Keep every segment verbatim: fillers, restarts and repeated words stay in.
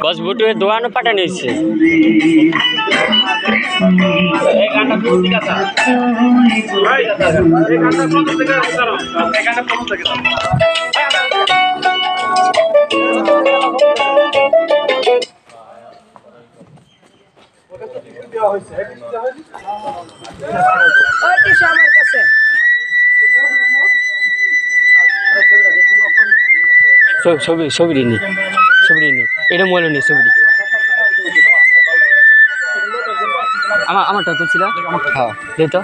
Kosbutu itu anu pada nih sih. Sobi sobi ini. Sobri ini, ini mulu nih sobri. Ama ama tahu tuh sila? Hah, lihat tuh.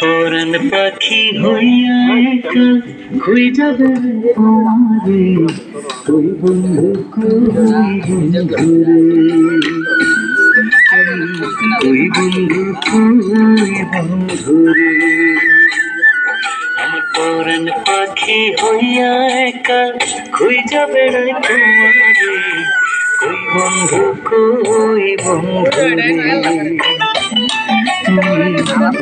পরাণ পাখি হইয়া একা হই যাবে তোমারে তুই বন্ধু কই বন্ধুরে তুই বন্ধু কই বন্ধুরে আমার পরাণ পাখি হইয়া একা হই যাবে তোমারে তুই বন্ধু কই বন্ধুরে Koi তোমার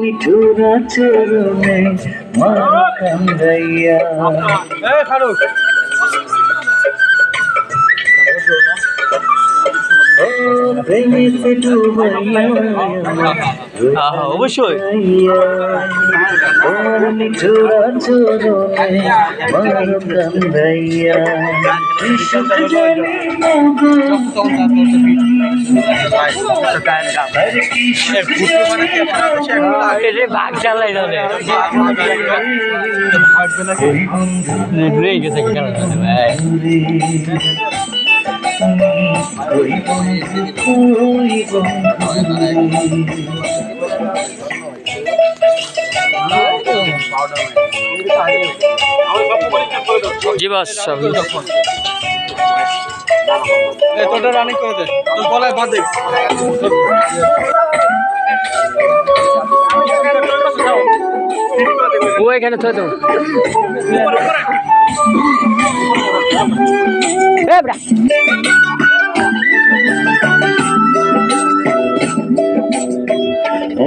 মিঠুর চরণে মাখো কান্দাইয়া এই ফারুক অবশ্যই ভাগ চালাই গেছে koi koi koi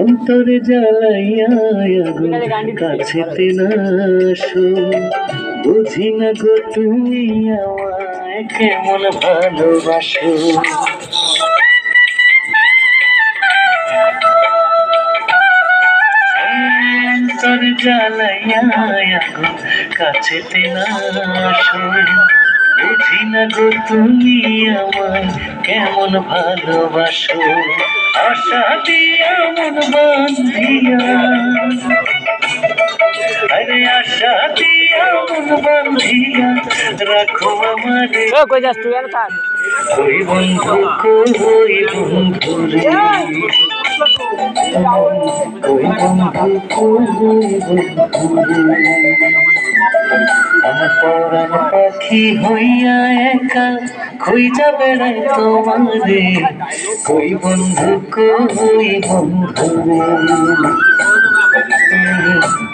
অন্তরে জ্বালাইয়া আগুন কাছেতে না আসো বুঝি না গো তুমি আমায় কেমন ভালোবাসো অন্তরে জ্বালাইয়া আগুন কাছেতে না আসো বুঝি না গো তুমি আমায় কেমন ভালোবাসো আশা দিয়া মন বান্ধিয়া আরে আশা দিয়া মন বান্ধিয়া রাখো আমারে ও কই যাস তুই না কই বন্ধু কই বন্ধু রে কই বন্ধু কই বন্ধু রে আমার পরাণ পাখি হইয়া একা খুঁজা বেড়াই তোমারে কই বন্ধু কই বন্ধুরে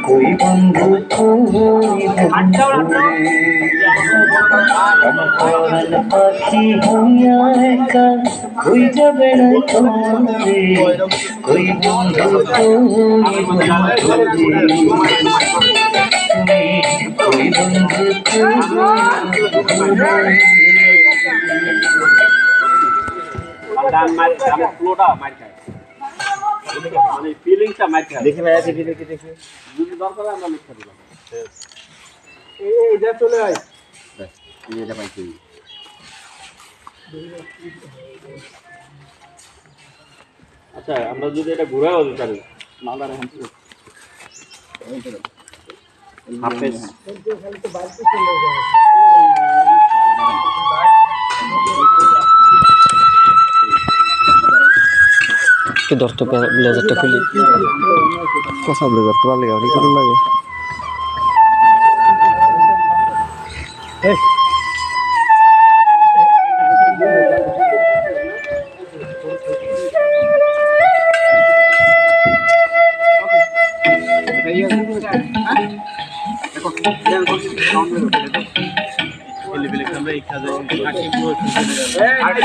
কই বন্ধু কই বন্ধুরে আমার পরাণ পাখি হইয়া একা খুঁজা বেড়াই তোমারে কই বন্ধু কই বন্ধুরে koi bandhu koi আচ্ছা আমরা যদি এটা ঘোরাও দিতে পারি মালদার এখন ঠিক হাফেজ তো বাড়িতে চলে যায় কি দস্ত ব্লেজারটা খুলি কসা ব্লেজার তো লাগে আর কি লাগে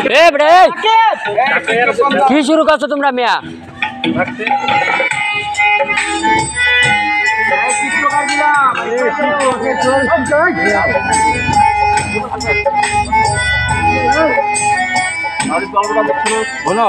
এই কি শুরু করছো তোমরা মিয়া বলো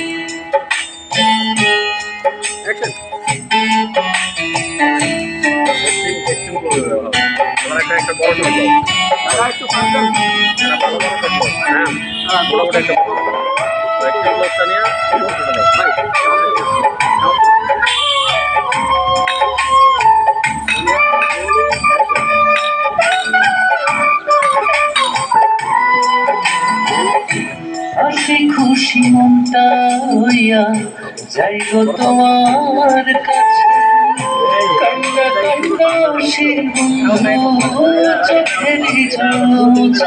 action করো আমরা একটা একটা বড় করব আমরা একটু ফাংশন আমরা বড় করব হ্যাঁ আর বড় বড় একটা করব একটা লোকটা নিয়ে ভাই হাসি খুশি মনটা হইয়া যাই গো তোমার কাছে কান্না কান্না সে বন্ধু চোখের জল মুছে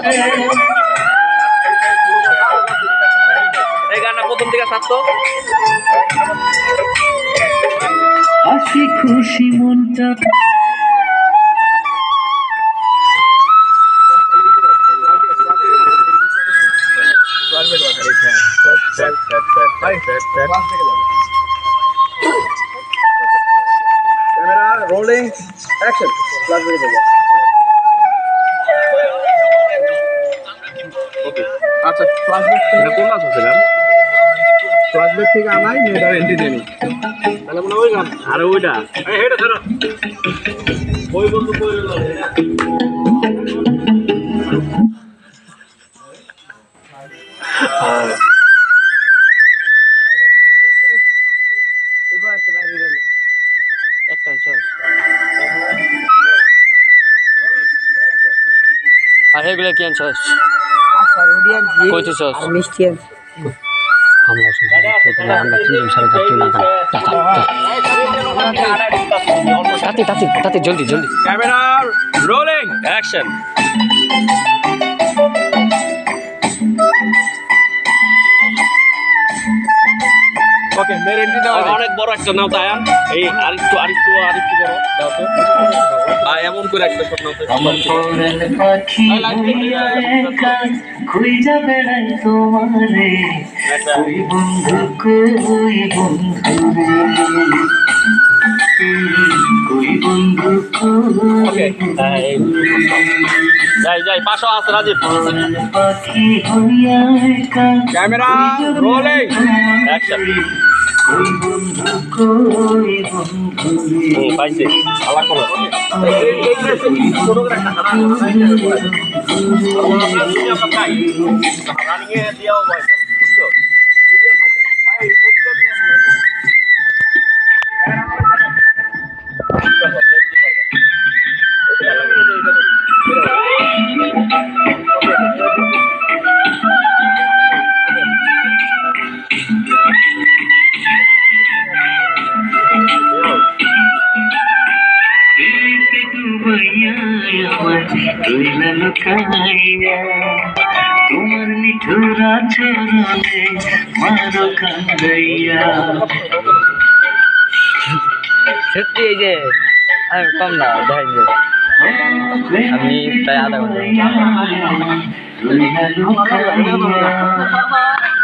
এই গানটা প্রথম থেকে ছাড়তো হাসি খুশি মনটা camera rolling action plug with the okay acha flashback theke kolla chhilam flashback theke amai meda entry deni tale mona oi gan are oi da ei eta thoro oi bondhu koi lo ah regular can sauce koi sauce আর মিষ্টি আছে আমরা শুনি দাদা আমরা তিনজন সারা যাচ্ছে না তাতে তাতে তাতে জলদি জলদি ক্যামেরা রোলিং অ্যাকশন ওকে মেরে এন্ট্রি দাও অনেক বড় একটা নাও দায়া এই আর একটু আর একটু আর একটু বড় দাও তো আর এমন করে একটা শট নাও তো আমার কোরেল পাখি কই যাবে রে তোমারে কই বন্ধু কই বন্ধু কই বন্ধু ওকে যাই যাই পাশে আছে রাজীব পাখি হইয়া একা ক্যামেরা রোলিং অ্যাকশন কই বন্ধু কই বন্ধু এই পাইছে শালা কোন ফটোগ্রাফার রানিয়ে দিও ভাই বুঝছো দুনিয়া পাতা ভাই একদম তোমার মিঠুরা চরণে মারো কান্দাইয়া সত্যি এই যে আর কম না ভাই আমি তাই আদা করি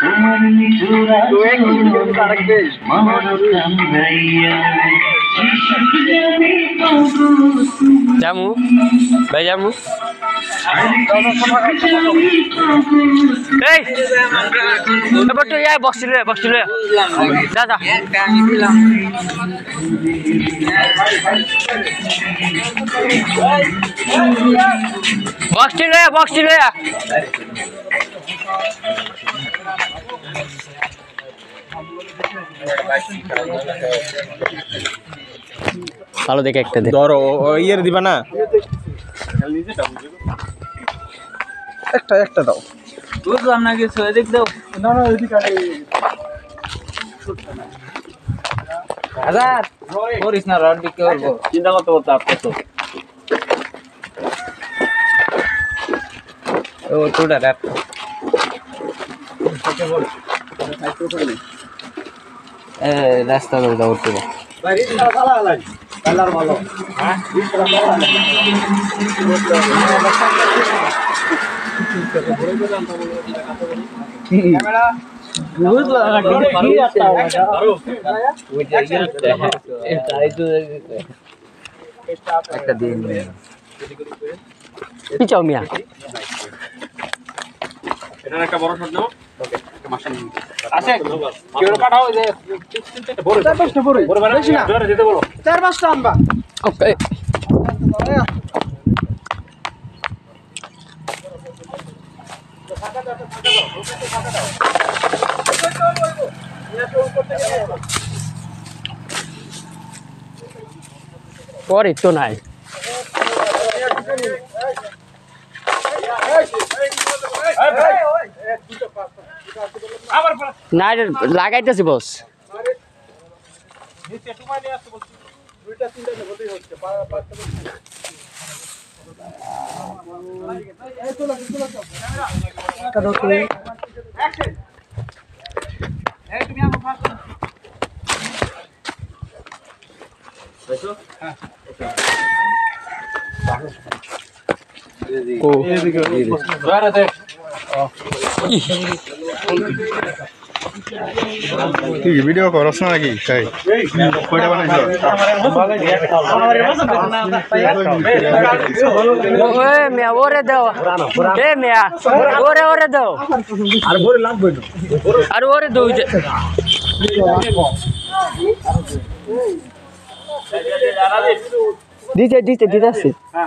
jamu, baik jamu. Hey, dapat tu ya box dulu ya, box dulu ya. Dah dah. Box dulu ya, box dulu ya. Halo dek, ekte dek. Doro, iya di mana? Ekte ekte tau. Tuh sama lagi soal dek tau. Nana di kali. Azar, boris nara di kau. Cinta kau tuh tak betul. Oh tuh dah dah. Eh, last time udah udah. Lagi di salah lagi. Kalar malu. Hah? Di salah lagi. Kamera. Good lah lagi. Baru. Baru. Itu. Kita di ini. Picau mia. Ini nak boros dulu. Masuk. Asik. Kilo kan tahu deh. Boros. Terus boros. Boros mana? Juara jadi boros. Terus tambah. Oke. Boros itu naik. না লাগাইতেছি বস নিচে তোমার নিয়ে আসছে বলছি দুইটা তিনটা হতেই হচ্ছে পাঁচটা এই তো লাগি চলে যাও ক্যামেরা দাও তুমি অ্যাকশন এই তুমি আমার ফাস্ট দেখো হ্যাঁ কো ধরে দে ठीक वीडियो को रोशना लगी सही कोई डबल नहीं ओए मियां ओरे दो ए मियां ओरे ओरे दो अरे बोरे लाग बैठो अरे ओरे दो दीजिए दीजिए दीदा से हां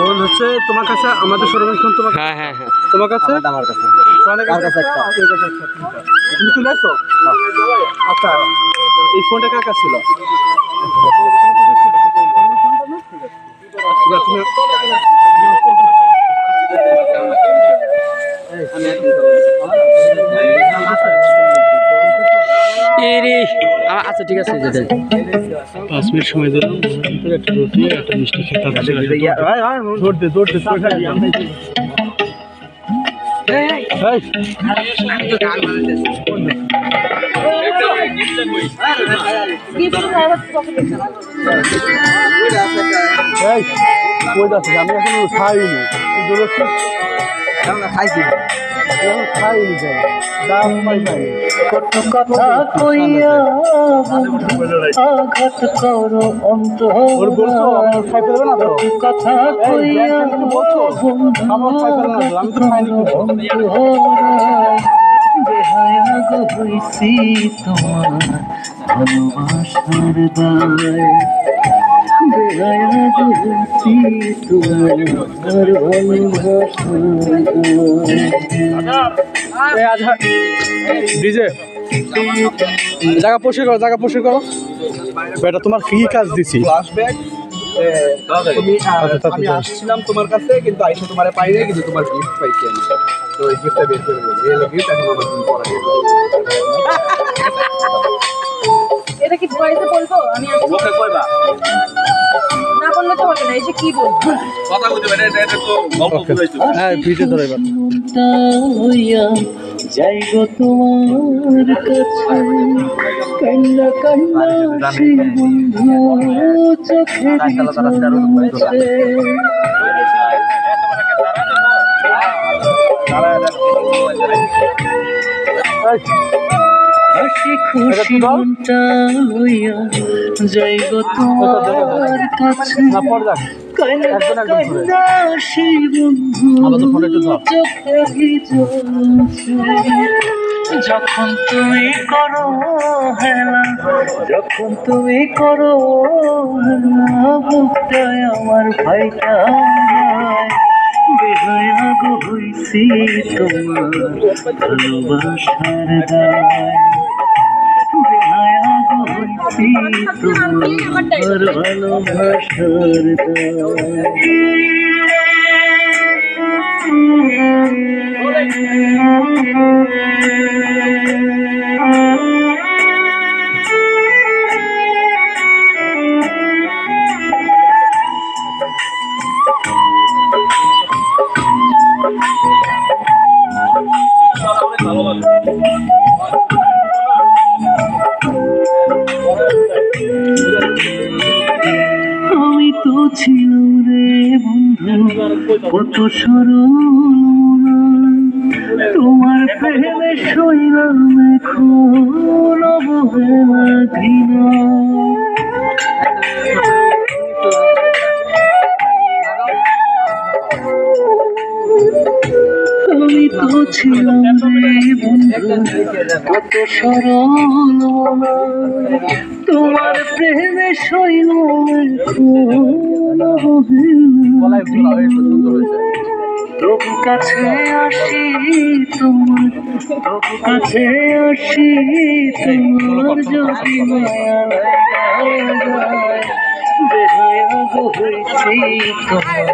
बोल হচ্ছে তোমার কাছে আমাদের সর্বক্ষণ তোমার হ্যাঁ হ্যাঁ হ্যাঁ তোমার কাছে আমার কাছে তোমার কাছে একটা তুমি তো নাছো আচ্ছা এই ফোনটা কার কাছে ছিল ইরি আচ্ছা ঠিক আছে যেটা পাঁচ মিনিট সময় দিলাম একটা রুটি একটা মিষ্টি খেতে হবে হ্যাঁ হ্যাঁ দৌড় দে দৌড় দে এই এই আমি তো গান বাজাতেছি একদম গিফট কই গিফট খাওয়া পকেটে চালাও এই কই দাস আমি এখন খাইনি দূরে আমরা খাইছি আমরা খাইনি দাম নাই নাই কত কথা কইয়া আঘাত করো অন্তর ওর বলছো আমি খাই পেল না তো কথা কইয়া বলছো আমার খাই পেল না আমি তো খাইনি বেহায়া গো হইছি তোমার ভালোবাসার দায় বেহায়া গো হইছি তোমার ভালোবাসার দায় ए आजा डीजे जगह पोषण करो जगह पोषण करो बेटा तुम्हारा की काज दिसी फ्लैशबैक আমি আসছিলাম তোমার কাছে, কিন্তু আইসে তোমার পাই নাই, কিন্তু তোমার গিফট পাইছি আমি। তো এই গিফটটা বের করে দেবো, গিফট এখন আমার তুমি পড়া এটা কি ভয়েসে বলবো? আমি ওকে কইবা না বললে তো হবে না, এই যে কি বলবো কথা বলতে পারে এটা তো গল্প বুঝাইছো। হ্যাঁ পিঠে ধরে এবার যাই গো তোমার কাছে কান্না কান্না বন্ধু চোখে দিয়েছে হাসি খুশি মনটা হইয়া যাই গো তোমার কাছে কান্না কান্না সেই বন্ধু চোখে ভিজেছে। যখন তুমি করো হেলা, যখন তুমি করো হেলা, বুকটায় আমার ভাইটা বেহায়াগো হইছি তোমার ভালোবাসার দায়। তোমার ভালোবাসার কত সরল তোমার প্রেমে শৈলাম এখন অবহেলা ঘৃণা। আমি তো ছিলাম রে বন্ধু কত সরল তোমার প্রেমে শৈল তবু কাছে আসি তোমার, তবু কাছে আসি তোমার যদি মায়া বেহায়াগো হইছি তোমার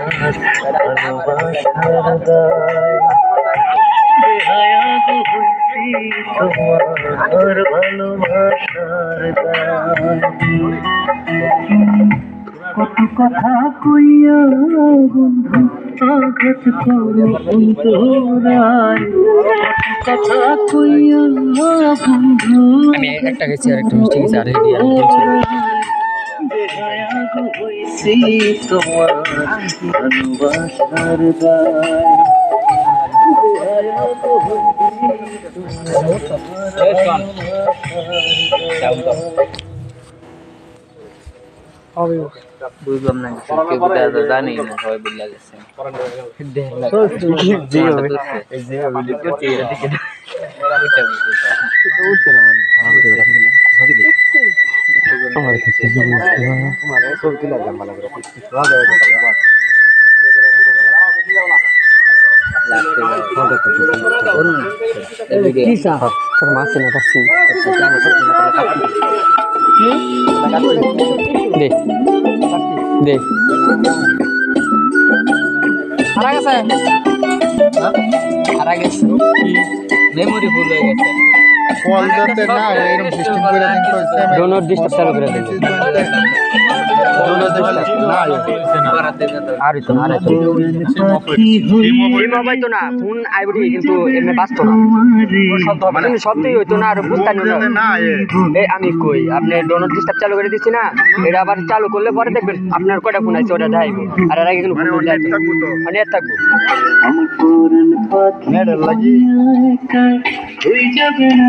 ভালোবাসার দায়। বেহায়াগো হইছি তোমার ভালোবাসার দায়। কত কথা কইয়া বন্ধু আঘাত করো অন্তরায়, কত কথা কইয়া বন্ধু আমি একটা গেছি আর একটা মিষ্টি গেছি আর এই দিয়ে বেহায়াগো হইছি তোমার ভালোবাসার দায়। বেহায়াগো হইছি তোমার ভালোবাসার দায়। বুঝলাম না জানি না সবাই বুঝলা গেছে মাসে না পাচ্ছি দে দে হারা গেছে, হারা গেছে মেমোরি ভুল হয়ে গেছে। কল করতে না এরকম সিস্টেম করে দিন, তো ডোনট ডিসটর্ব চালু করে দিন। ডোনট ডিসটর্ব না আর তো আর তো মোবাইল তো না ফোন আইবডি, কিন্তু এমনি বাজতো না শব্দ, মানে শব্দই হইতো না আর বুঝতাম না। এই আমি কই আপনি ডোনট ডিসটর্ব চালু করে দিছি না, এটা আবার চালু করলে পরে দেখবেন আপনার কয়টা ফোন আছে ওটা যাইবো। আর এর আগে কোনো ফোন যাইতো মানে এত থাকবো আমার কোরন পথের লাগি তুই যাবে না।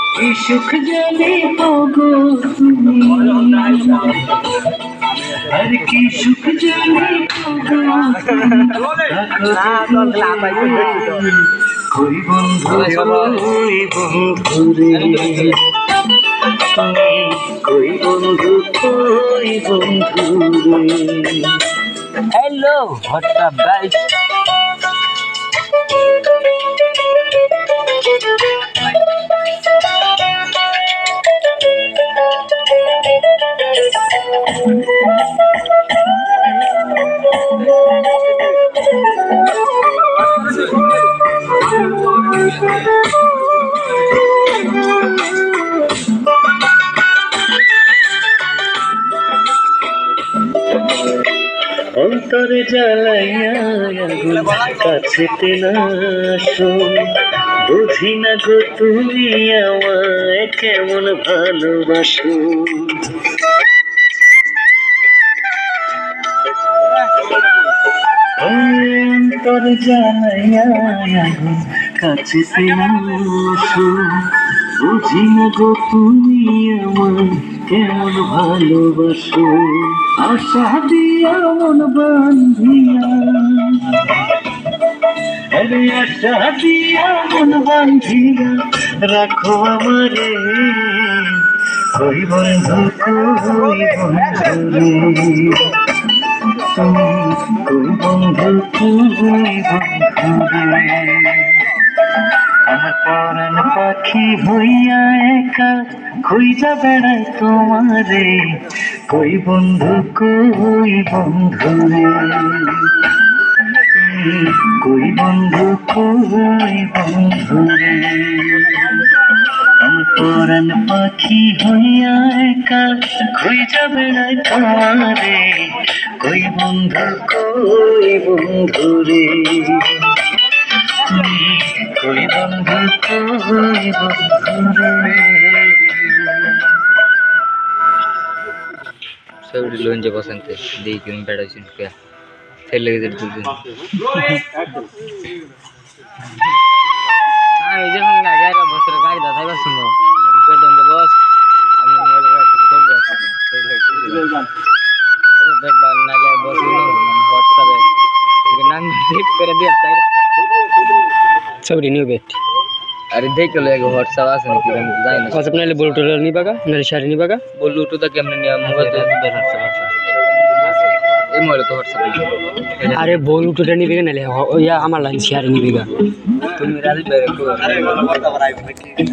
কি সুখ জানি পাবো তুমি আর কি সুখ জানি পাবো কই বন্ধু কই বন্ধু রে কই বন্ধু কই বন্ধু রে। হ্যালো ভট্টা ভাই অন্তরে জ্বালাইয়া কাছে তেলাশো বুঝি না গো তুমি আমায় কেমন ভালোবাসো। অন্তরে জ্বালাইয়া কাছে তেলাশো বুঝি না গো তুমি আমায় কেমন ভালোবাসো। আশা দিয়া মন বান্ধিয়া আরে আশা দিয়া মন বান্ধিয়া রাখো আমারে কই বন্ধু কই বন্ধু রে তুমি কই বন্ধু কই বন্ধু রে। আমার পরাণ পাখি হইয়া একা খুঁজা বেড়াই তোমারে কই বন্ধু কই বন্ধু রে কই বন্ধু কই বন্ধু রে। আমার পরাণ পাখি হইয়া একা খুঁজা বেড়াই তোমারে কই বন্ধু কই বন্ধু রে কই বন্ধু কই বন্ধু রে। सबरी लोन जो पसंद है दी क्यों बैठा सुन क्या खेल लगे दे दिन हां ये हम ना गया बस रे गाड़ी दादा का सुनो कर दम दे बॉस हम मोबाइल पे कब जाते हैं अरे बैठ बाल ना ले बॉस सुनो व्हाट्सएप है के नाम सेव कर दिया साइड सबरी न्यू बैठ अरे देख लो एक व्हाट्सएप आसे निकल जाए ना बस अपने लिए ब्लूटूथ नहीं बगा मेरे शायरी नहीं बगा ब्लूटूथ तक हमने नहीं मोबाइल तो व्हाट्सएप ये मोबाइल तो व्हाट्सएप अरे ब्लूटूथ नहीं बगा ना ले या हमारा लाइन शेयर नहीं बगा तुम मेरा भी मेरे को अरे व्हाट्सएप आई मोबाइल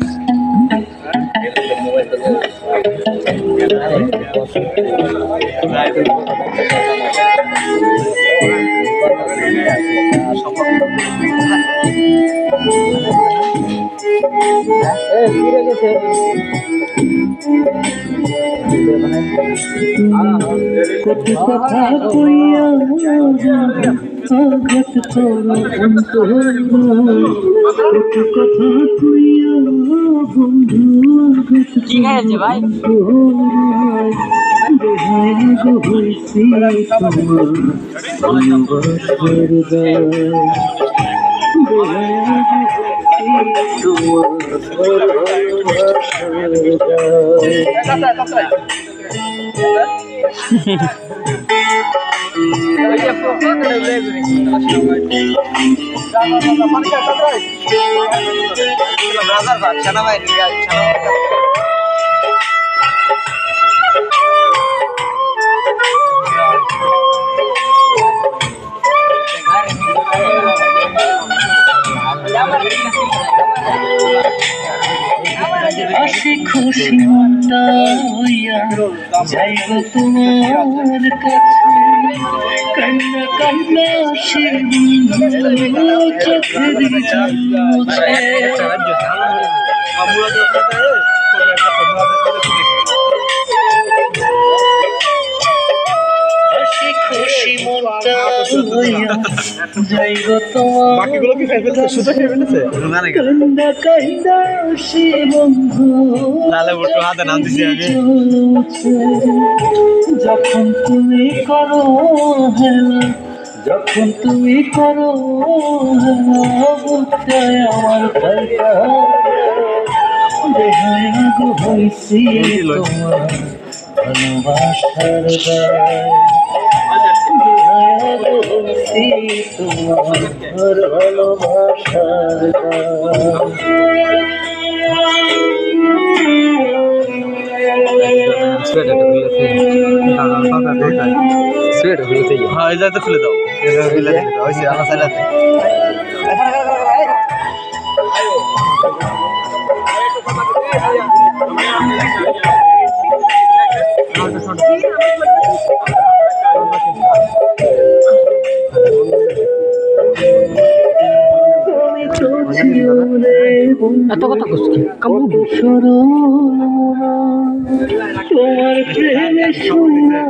কত কথা কইয়া আগত তোর বন্ধু কত কথা কইয়া বন্ধু আগত কি হয়েছে ভাই দেহায় গো হইছি তোমার tu amor oye poco de alegre la marca está atrás la brother bacha na bhai ria হাসি খুশি মনটা হইয়া যাইব তোমার কাছে কান্না কান্না চোখের বাকিগুলো কি ফেল ফেলছে শুধু ফেল ফেলছে গানে গানে কাইদা সে বন্ধু তালে বটু হাতে নাম দিছি আমি যখন তুমি করো হেলা যখন তুমি করো হেলা বুঝতে আমার ভাইয়া দেহায় হইছি তোমার ভালোবাসার তোমার ভালোবাসার খুলে দাও এত কথা কইছি কামু সরো তোমার প্রেমে শুনা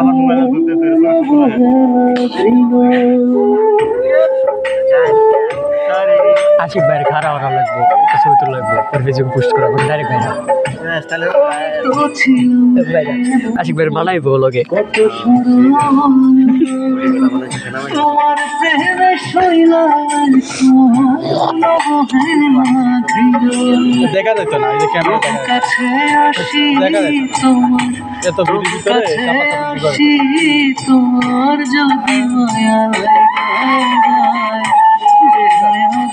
আমার মনে হতে আশিক ভাইয়ের খারা ওরা লাগবে কিছু তো লাগবে ফেসবুক পোস্ট করা ডাইরেক্ট ভাইরা আশিক ভাইয়ের মানাইবো লগে দেখা যেত না এই যে ক্যামেরা দেখা যেত এত ভিডিও ভিতরে তোমার যদি মায়া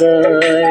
দায়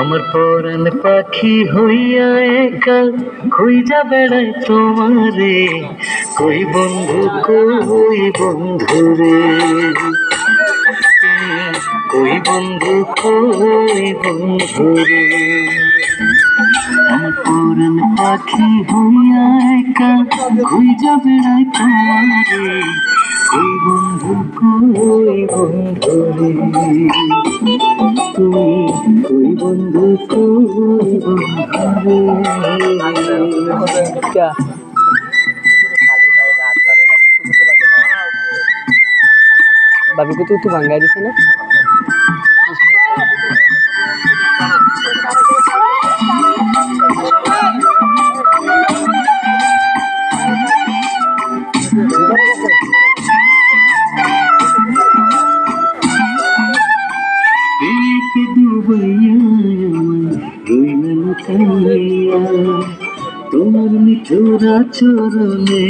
আমার পরাণ পাখি হইয়া একা খুঁজা বেড়াই তোমারে কই বন্ধু কই বন্ধু রে কই বন্ধু কই বন্ধু রে আমার পরাণ পাখি হইয়া একা খুঁজা বেড়াই তোমারে কই বন্ধু কই বন্ধু রে তুই বন্ধু তুই বন্ধু কে খালি ভাই রাত করে না কত কত লাগে বাবু কত তো ভাঙাই দিছে না তোমার মিঠুরা চরণে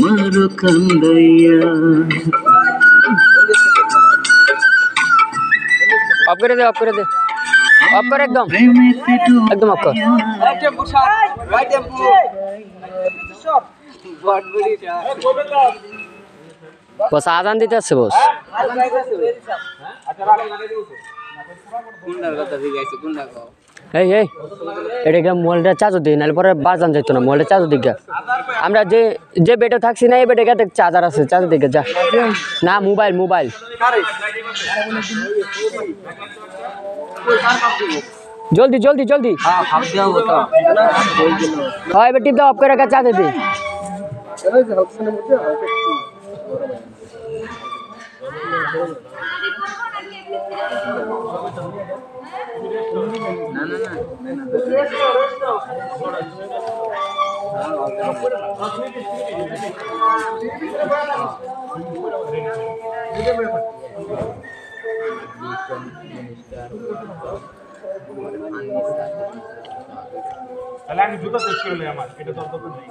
মারো কান্দাইয়া অফ করে দে অফ করে দে অফ করে একদম একদম অফ কর রাইট এম পুশ রাইট এম push shot God body boss আজান দিতেছে বস আজান দিতেছে আচ্ছা রাখ লাগাই দিও কোন নার কথা ঠিক আছে কোন নার এই এই এটা একটা মোলটা চার্জ দেই নালে পরে বাজান যাইতো না। মোলটা চার্জ দিগা আমরা যে যে বেটা থাকছি না এই বেটাকে দেখ চার্জার আছে, চার্জ দিগা যা না মোবাইল মোবাইল জলদি জলদি জলদি हां खाप दिया होता हां बेटा टिप दो ऑफ करके चार्ज दे। चलो जो ऑप्शन है मुझे ऑफ ना ना ना चला के जूता चेक कर ले हमार এটা তো তো নাই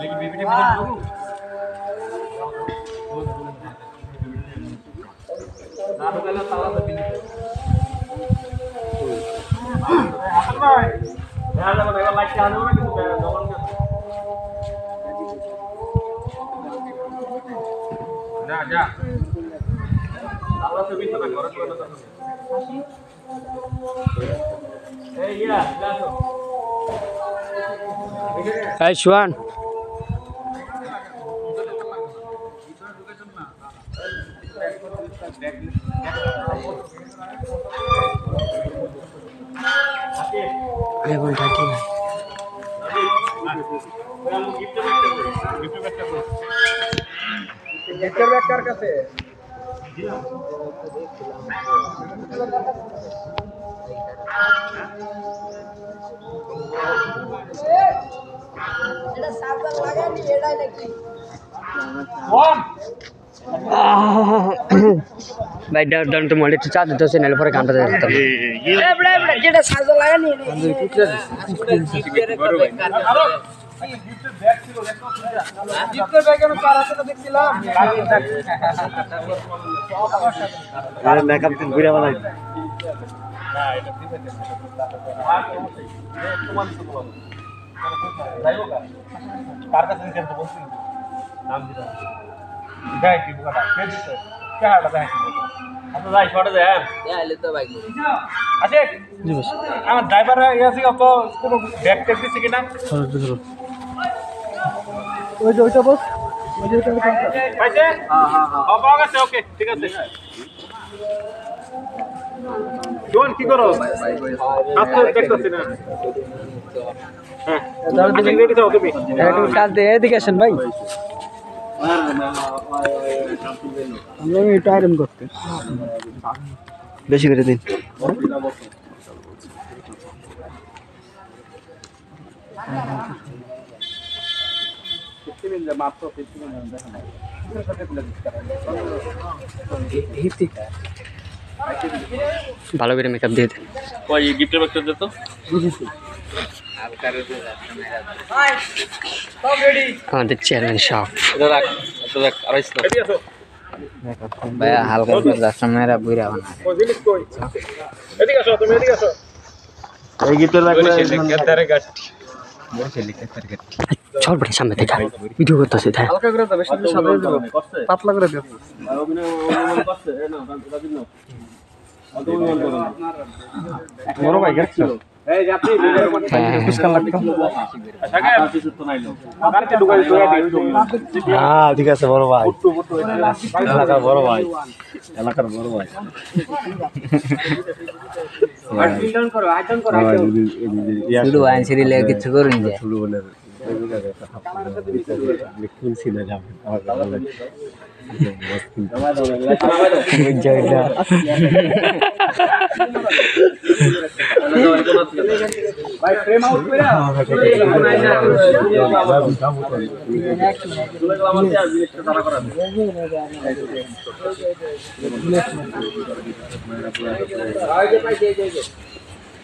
लेकिन बीबीटी में लगू ना पहले ताला तो बिन असल भाई यार लगा मेरा लाइट चालू है कि दोनों ना जा ताला तो भी तो घर चला तो Hey, Shwan. I want to kill you. भाई डर डर तो मोले चाचा दो से नल पर काम करता है। ये बड़ा बड़ा जेड़ा साजो लगा नहीं है गिफ्ट बैग किलो लेको गिफ्ट बैग में पारा से देखला यार मेकअप से बुरा वाला ना ये तो तुम्हारे से बोलो जाएगा कार का संकेत तो बोलते नाम दिया जाए कि बुका के दिस क्या हाल है अब तो भाई छोड़ दे यार ये ले तो भाई अच्छा जी बस हमारा ड्राइवर है ऐसे तो उसको बैक टैक्सी से किना छोड़ दो वो जो तो बस मुझे तो पैसे हां हां हां अब आगे से ओके ठीक है जोन की करो आप देखते से ना हां जल्दी से ओके भी एक साथ दे एजुकेशन भाई আমরা এটা আরাম করতে বেশি করে দিন পঞ্চাশ মিনিট মাত্র পঞ্চাশ মিনিট দেখা নাই এর সাথে পুরো দিতে ভালো করে মেকআপ দিয়ে দেন কই গিফটের ব্যাগটা দে তো आप करो तो हाय सब ready on the challenge shop इधर रख इधर रख अरे इसको भाई हल्का सा रास्ता मेरा बुरा बना है एदिक आसो तुम एदिक आसो ये गिफ्ट रख ले तेरे गट वो से लिख तेरे गट छोड़ बड़े सामने देखा वीडियो करता से था हल्का कर दो बेस सादा पतला कर दो अनुमान करते है ना दादी ना अनुमान करो मोरो भाई गट चलो ए जाती है कुछ कम लगता अच्छा क्या तो नहीं लो अगर के दुकान तो है हां ठीक है बरो भाई फुटू फुटू इलाका बरो भाई इलाका बरो भाई आज बिल्डन करो आज डन करो शुरू आंसर ले किछु करून दे शुरू बोले लेकिन सीधा जा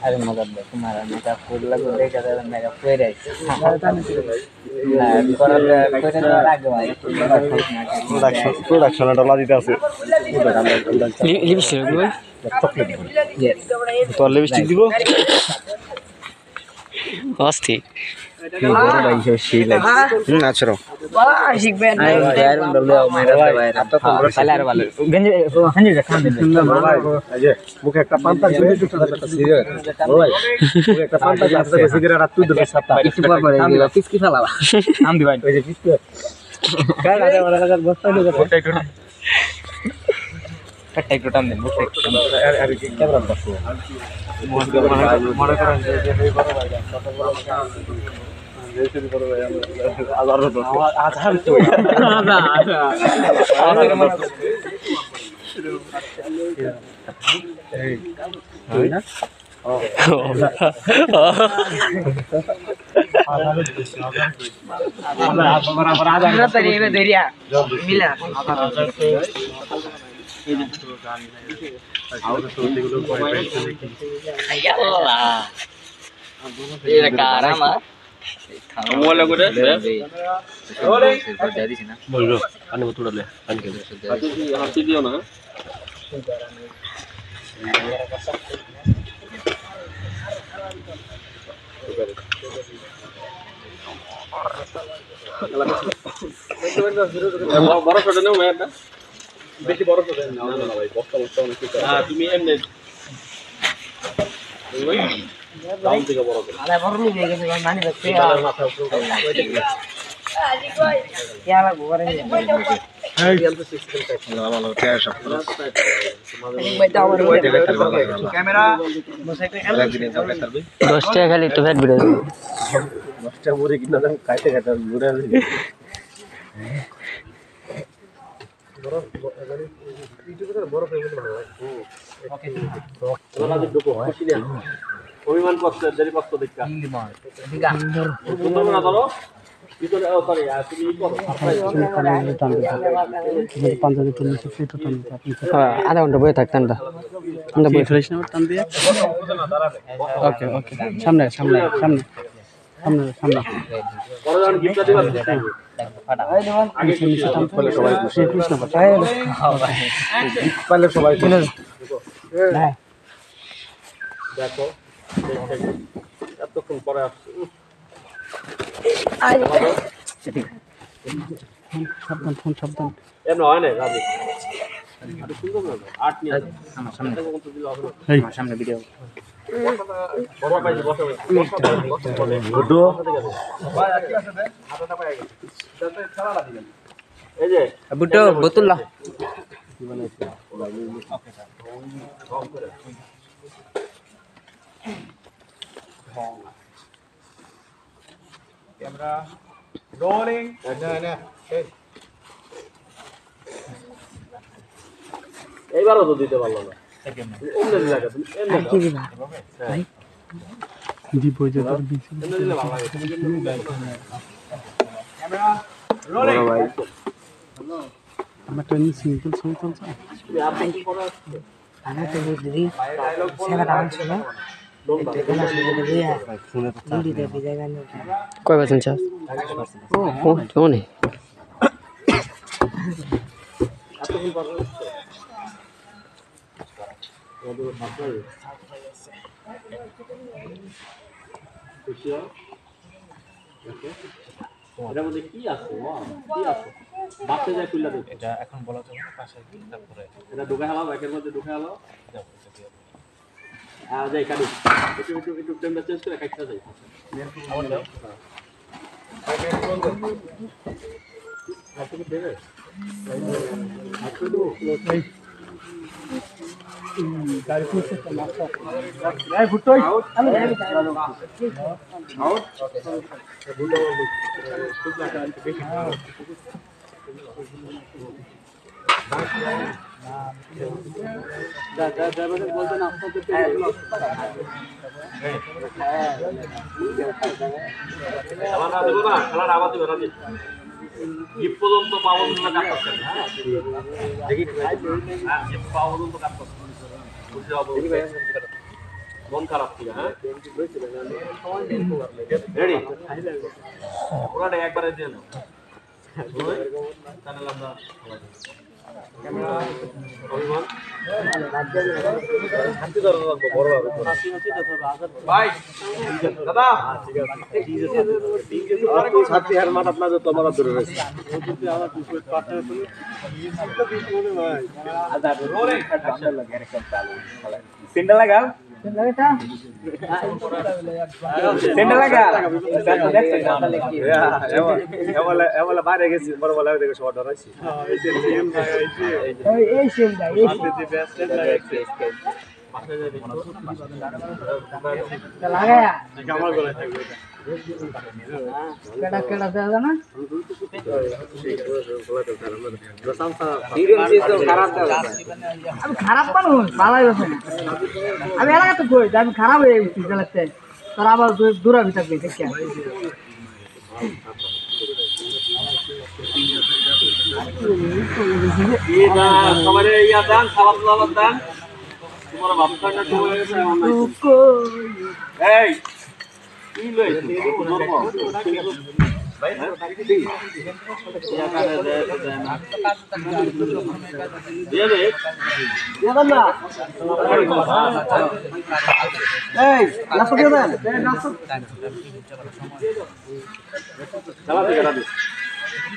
अरे मतलब तुम्हारा मेरा फूल लग देगा तो मेरा फेरे कर कर लग भाई प्रोडक्शन प्रोडक्शन डला देता है लिपस्टिक दो चॉकलेट तो लिपस्टिक दिबो हस्ती Mila. Ini tuh kan ini. Aku tuh dulu boy pensil ini. Ayallah. Ini cara mah. Kamu boleh gue deh. Boleh. Jadi sih na. Boleh. Anu tuh udah deh. Anu kita. Hati hati dia na. Baru saja nih main na. Beti boros tuh kan, nggak nggak baik. Bokta bokta orang kita. Ah, tuh miem deh. Ini, tahun tiga boros. Ada boros lu juga sih, mana nih beti? Ya lah, gue boros ini. Hei, dia tuh sih. Lama lama kayak siapa? Kamera, musik ini. Dostnya kali itu head video. Dostnya muri kita kan kayak kita bulan. Borok, itu kita borok yang itu mana? Oke, kalau ada dua kok, sini ya. Kami mana pasca dari pasca dikka. Lima, tiga. Untuk mana kalau? Itu ada apa ya? Ini kok. Ini panjang itu nih sih itu tuh. Ada unda boleh tak tanda. Unda boleh flash nomor tanda. Oke, oke. Sampai, sampai, sampai. हमने हमने और जान gift दे बस आगे से system पहले सवाई को से कृष्ण बताए पहले सवाई को देखो अब तो कौन पर आ ठीक है शब्दन फोन शब्दन ये ना है ना आठ नहीं हम सामने हम सामने वीडियो बुड्ढो बोतल ला कैमरा रोलिंग एक बार तो दीते वाला ना कोई बात नहीं Kalau dulu pakai, kecil, oke. Ada mungkin kias, wah, kias. Baca saja kuliah tu. Ada, akan bola tu mana pasal kita pura. Ada duga halal, akhir mungkin duga halal. Ah, jadi kadu. Itu itu itu tempat jenis kita kacau saja. Awal dah. Aku tu bebas. Aku tu. गाड़ी खुद से चलाता है। नहीं भुट्टो ही। Out. दा दा दा बस बोलते ना आपको कितने हमारा तो बोला हमारा आवाज़ तो बराबर है Jepun untuk power untuk kapal. Jadi Jepun power untuk kapal. Bukan kerap tidak. Ready? Orang yang ekor aja. Tanah lama. Centre लगाओ सेंटर लगाओ बाहर गए शॉट लगाया केड़ा केड़ा ज्यादा ना अब खराब पण हो बालाय बसन अब याला तो कोई जान खराब है उसी गलत है पर अब दूरा भी तक नहीं क्या ये ना हमारे या दान सवाब लवत दान तुम्हारा बाप का ना तो को ए ई लो भाई क्या कर रहे हैं ये ले ये बंदा ए लास्ट के बंदा चला दे करा दे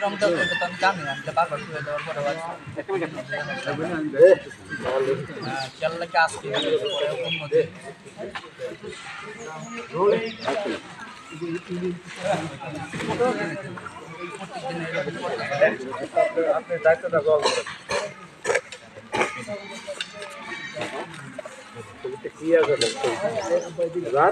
हम तो तन काम है हम तो बार बार और आवाज एक मिनट चल के आस के उन मत अपने दायित्व का गौर करें किया करें हजार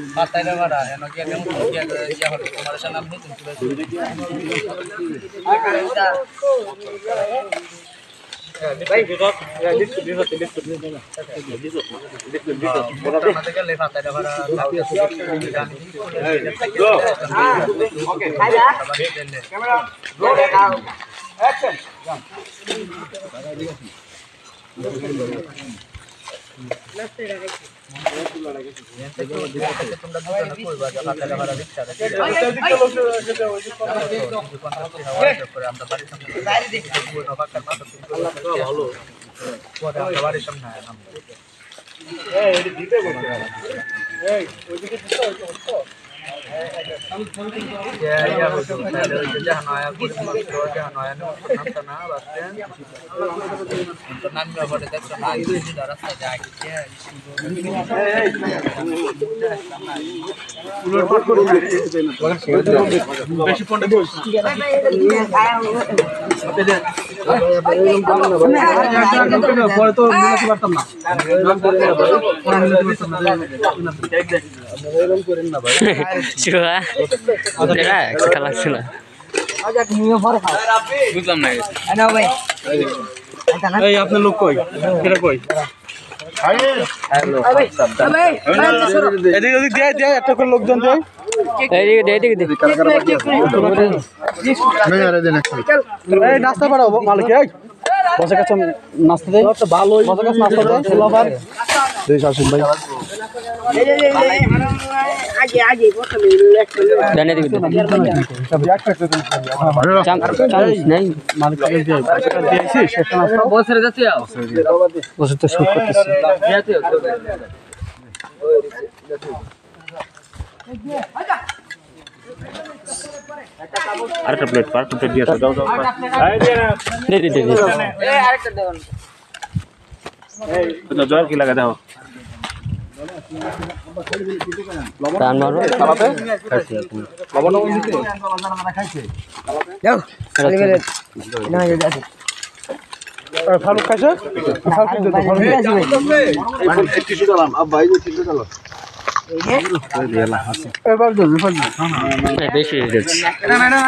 बाताने वाला है ना क्या गेम किया किया हो तुम्हारे साथ नाम नहीं तुम आ करता भाई देखो लिस्ट देखो लिस्ट देखो लिस्ट देखो बोलते मत कर ले बाताने वाला okay camera roll action left right तो नाम उलट पट कर देना बेसी पंडा दियो পরে তো মিলাতে পারতাম না এরকম করেন না ভাই চুয়া ওটা একটা লাগছে না আচ্ছা নিয়ে পরে খাও বুঝলাম না আনো ভাই এই আপনার লোক কই এরা কই नास्ता पड़ाओ मालिक नास्ता दे जोर की लगा दो দান মারো খাবাতে খাইছে লবণ ওই দিতে খাইছে দাও খালি মেরে না এই আছে আর ফালুক খাইছে ফালুক দিতে ফালুক এই টিস্যু দিলাম আ ভাই টিস্যু দিলাম এই হে এবার দাও ফালুক না না বেশি দিতে না না